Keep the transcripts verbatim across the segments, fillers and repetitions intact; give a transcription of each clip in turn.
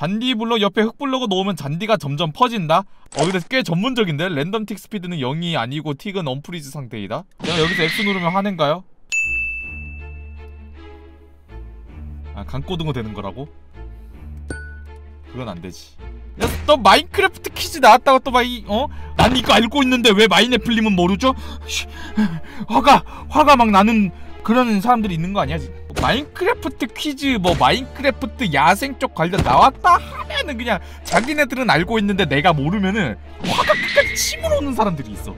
잔디블럭 옆에 흙블럭을 놓으면 잔디가 점점 퍼진다? 어 근데 꽤 전문적인데? 랜덤 틱 스피드는 영이 아니고 틱은 언프리즈 상태이다? 내가 여기서 X 누르면 화낸가요? 아 강꼬등어 되는 거라고? 그건 안 되지. 야, 또 마인크래프트 퀴즈 나왔다고 또 막 이.. 어? 난 이거 알고 있는데 왜 마인애플님은 모르죠? 쉬, 화가 화가 막 나는 그런 사람들이 있는 거 아니야 지금? 마인크래프트 퀴즈 뭐 마인크래프트 야생 쪽 관련 나왔다 하면은 그냥 자기네들은 알고 있는데 내가 모르면은 화가 끝까지 침으로 오는 사람들이 있어.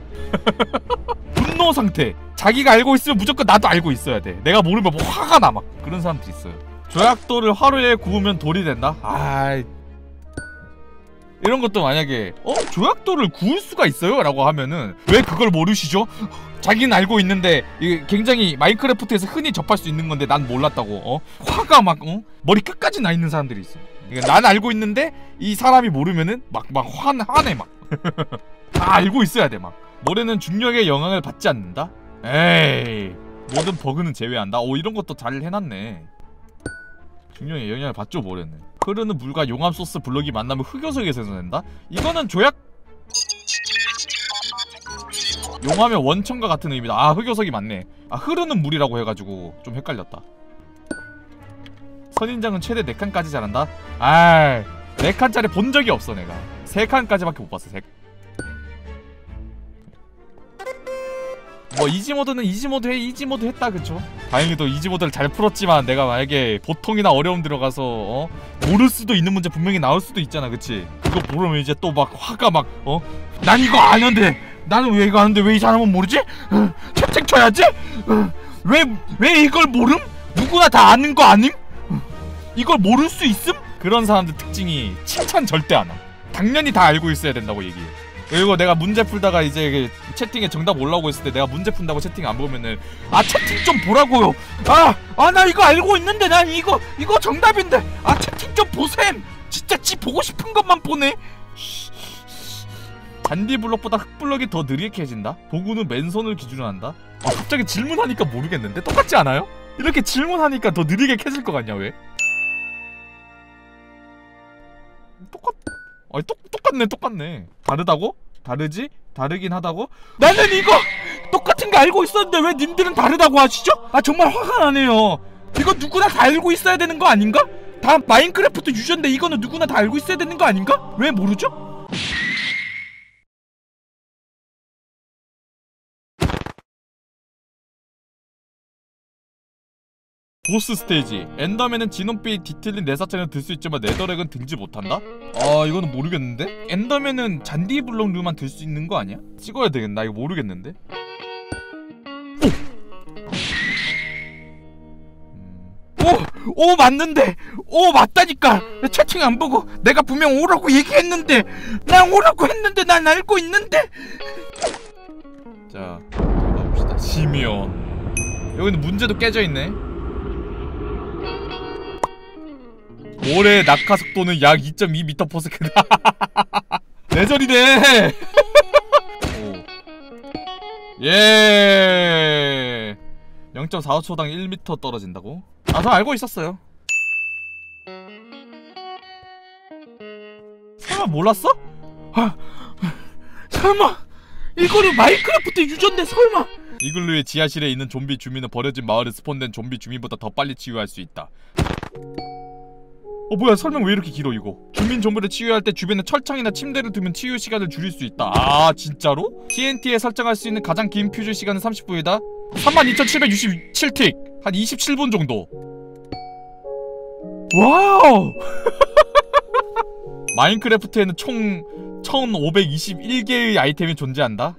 분노 상태. 자기가 알고 있으면 무조건 나도 알고 있어야 돼. 내가 모르면 뭐 화가 나 막 그런 사람들이 있어요. 조약돌을 하루에 구우면 돌이 된다? 아이 이런 것도 만약에 어? 조약돌을 구울 수가 있어요? 라고 하면은 왜 그걸 모르시죠? 자기는 알고 있는데 이게 굉장히 마인크래프트에서 흔히 접할 수 있는 건데 난 몰랐다고 어? 화가 막 어? 머리 끝까지 나 있는 사람들이 있어. 그러니까 난 알고 있는데 이 사람이 모르면은 막 막 화 화내 막 다 알고 있어야 돼 막. 모래는 중력의 영향을 받지 않는다? 에이 모든 버그는 제외한다? 오 이런 것도 잘 해놨네. 중력의 영향을 받죠 모래는. 흐르는 물과 용암 소스 블럭이 만나면 흑요석이 생성된다? 이거는 조약... 용암의 원천과 같은 의미다. 아 흑요석이 맞네. 아 흐르는 물이라고 해가지고 좀 헷갈렸다. 선인장은 최대 네 칸까지 자란다? 아이 네 칸짜리 본 적이 없어 내가. 세 칸까지밖에 못 봤어. 세... 뭐 이지모드는 이지모드 해 이지모드 했다 그쵸? 다행히도 이지모드를 잘 풀었지만 내가 만약에 보통이나 어려움 들어가서 어? 모를 수도 있는 문제 분명히 나올 수도 있잖아 그치? 그거 모르면 이제 또 막 화가 막 어? 난 이거 아는데! 나는 왜 이거 아는데 왜 이 사람은 모르지? 채찍 쳐야지? 왜, 왜 이걸 모름? 누구나 다 아는 거 아님? 이걸 모를 수 있음? 그런 사람들 특징이 칭찬 절대 안 함. 당연히 다 알고 있어야 된다고 얘기해. 그리고 내가 문제 풀다가 이제 채팅에 정답 올라오고 있을 때 내가 문제 푼다고 채팅 안 보면은 아 채팅 좀 보라고요. 아! 아 나 이거 알고 있는데 난 이거 이거 정답인데 아 채팅 좀 보셈. 진짜 지 보고 싶은 것만 보네. 잔디블럭보다 흙블럭이 더 느리게 해진다? 보구는 맨손을 기준으로 한다? 아 갑자기 질문하니까 모르겠는데? 똑같지 않아요? 이렇게 질문하니까 더 느리게 캐질 것 같냐 왜? 똑같... 아니 똑, 똑같네 똑같네. 다르다고? 다르지? 다르긴 하다고? 나는 이거 똑같은 거 알고 있었는데 왜 님들은 다르다고 하시죠? 아 정말 화가 나네요. 이거 누구나 다 알고 있어야 되는 거 아닌가? 다 마인크래프트 유저인데 이거는 누구나 다 알고 있어야 되는 거 아닌가? 왜 모르죠? 보스 스테이지. 엔더맨은 진홍빛 뒤틀린 내사창을 들 수 있지만 네더렉은 들지 못한다? 아 이거는 모르겠는데? 엔더맨은 잔디블럭류만 들 수 있는 거 아니야? 찍어야 되겠나? 이거 모르겠는데? 오! 오! 오 맞는데! 오 맞다니까! 채팅 안 보고 내가 분명 오라고 얘기했는데! 난 오라고 했는데 난 알고 있는데! 자 가봅시다. 지면 여기는 문제도 깨져있네. 모래의 낙하 속도는 약 이 점 이 미터 퍼 세컨드. 레전이네. 예. 영 점 사오 초당 일 미터 떨어진다고? 아, 저 알고 있었어요. 설마 몰랐어? 아, 설마 이거를 마인크래프트 유저인데 설마? 이글루의 지하실에 있는 좀비 주민은 버려진 마을에 스폰된 좀비 주민보다 더 빨리 치유할 수 있다. 어 뭐야 설명 왜 이렇게 길어 이거. 주민 정보를 치유할 때 주변에 철창이나 침대를 두면 치유 시간을 줄일 수 있다. 아 진짜로? 티엔티에 설정할 수 있는 가장 긴 퓨즈 시간은 삼십 분이다 삼만 이천칠백육십칠 틱 한 이십칠 분 정도. 와우. 마인크래프트에는 총 천오백이십일 개의 아이템이 존재한다.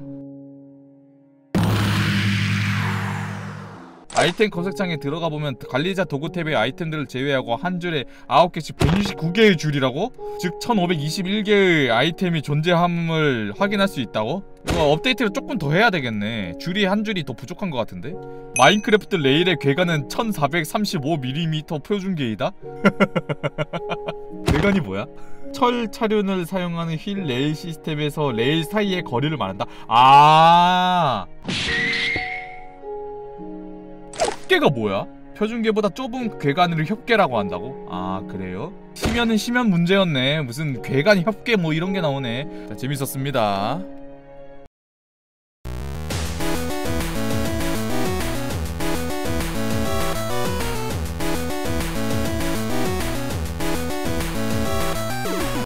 아이템 검색창에 들어가보면 관리자 도구 탭의 아이템들을 제외하고 한 줄에 아홉 개씩 백육십구 개의 줄이라고? 즉 천오백이십일 개의 아이템이 존재함을 확인할 수 있다고? 이거 업데이트를 조금 더 해야 되겠네. 줄이 한 줄이 더 부족한 것 같은데? 마인크래프트 레일의 궤간은 천사백삼십오 밀리미터 표준계이다? 궤간이 뭐야? 철 차륜을 사용하는 휠 레일 시스템에서 레일 사이의 거리를 말한다? 아아... 어깨가 뭐야? 표준개보다 좁은 괴간을 협계라고 한다고? 아 그래요? 심연은 심연 문제였네. 무슨 괴간 협계 뭐 이런게 나오네. 자, 재밌었습니다.